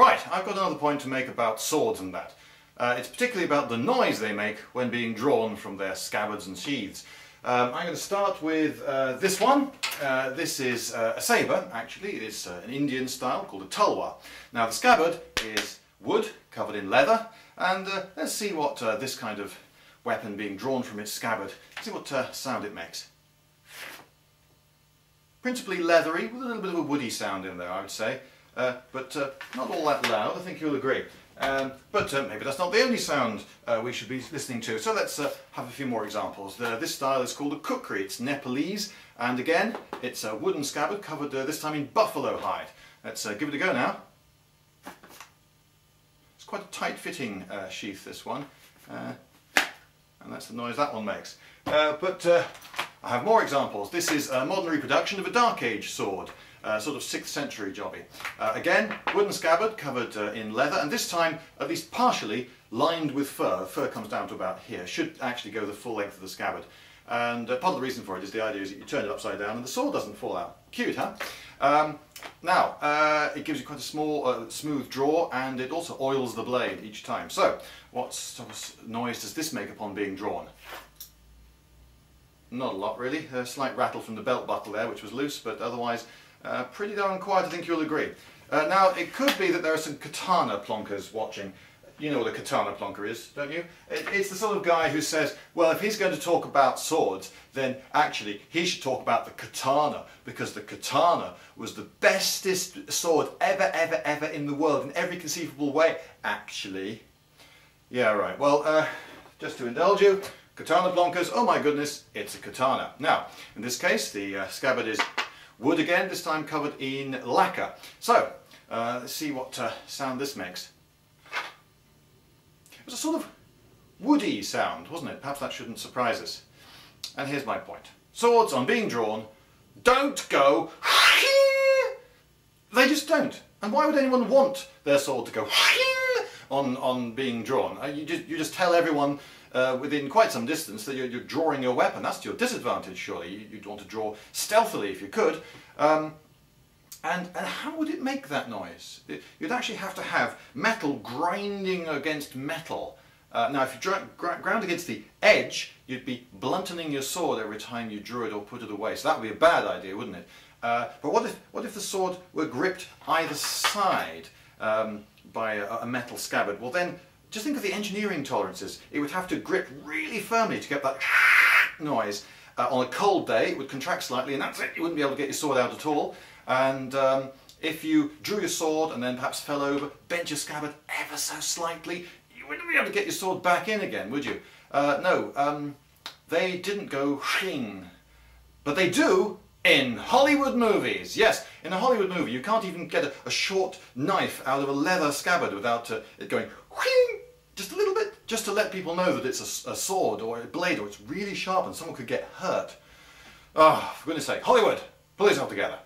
Right, I've got another point to make about swords and that. It's particularly about the noise they make when being drawn from their scabbards and sheaths. I'm going to start with this one. This is a sabre, actually. It's an Indian style called a talwar. Now the scabbard is wood covered in leather, and let's see what this kind of weapon being drawn from its scabbard, see what sound it makes. Principally leathery, with a little bit of a woody sound in there, I would say. But not all that loud, I think you'll agree. But maybe that's not the only sound we should be listening to. So let's have a few more examples. This style is called a kukri. It's Nepalese, and again, it's a wooden scabbard covered this time in buffalo hide. Let's give it a go now. It's quite a tight-fitting sheath, this one, and that's the noise that one makes. But I have more examples. This is a modern reproduction of a Dark Age sword. Sort of 6th century jobby. Again, wooden scabbard covered in leather, and this time, at least partially, lined with fur. The fur comes down to about here. Should actually go the full length of the scabbard. And part of the reason for it is the idea is that you turn it upside down and the sword doesn't fall out. Cute, huh? Now, it gives you quite a small, smooth draw, and it also oils the blade each time. So, what sort of noise does this make upon being drawn? Not a lot, really. A slight rattle from the belt buckle there, which was loose, but otherwise, pretty darn quiet, I think you'll agree. Now, it could be that there are some katana plonkers watching. You know what a katana plonker is, don't you? It's the sort of guy who says, well, if he's going to talk about swords, then actually he should talk about the katana, because the katana was the bestest sword ever in the world, in every conceivable way, actually. Yeah, right. Well, just to indulge you, katana plonkers, oh my goodness, it's a katana. Now, in this case, the scabbard is wood again, this time covered in lacquer. So, let's see what sound this makes. It was a sort of woody sound, wasn't it? Perhaps that shouldn't surprise us. And here's my point. Swords, on being drawn, don't go. They just don't. And why would anyone want their sword to go on being drawn? You just tell everyone within quite some distance that you're drawing your weapon. That's to your disadvantage, surely. You'd want to draw stealthily if you could. And how would it make that noise? You'd actually have to have metal grinding against metal. Now, if you ground against the edge, you'd be blunting your sword every time you drew it or put it away. So that would be a bad idea, wouldn't it? But what if the sword were gripped either side by a metal scabbard? Well, then, just think of the engineering tolerances. It would have to grip really firmly to get that noise. On a cold day, it would contract slightly, and that's it. You wouldn't be able to get your sword out at all. And if you drew your sword and then perhaps fell over, bent your scabbard ever so slightly, you wouldn't be able to get your sword back in again, would you? No, they didn't go shing, but they do in Hollywood movies. Yes, in a Hollywood movie, you can't even get a short knife out of a leather scabbard without it going whing. Just a little bit, just to let people know that it's a sword or a blade or it's really sharp and someone could get hurt. Oh, for goodness sake, Hollywood, pull yourself together.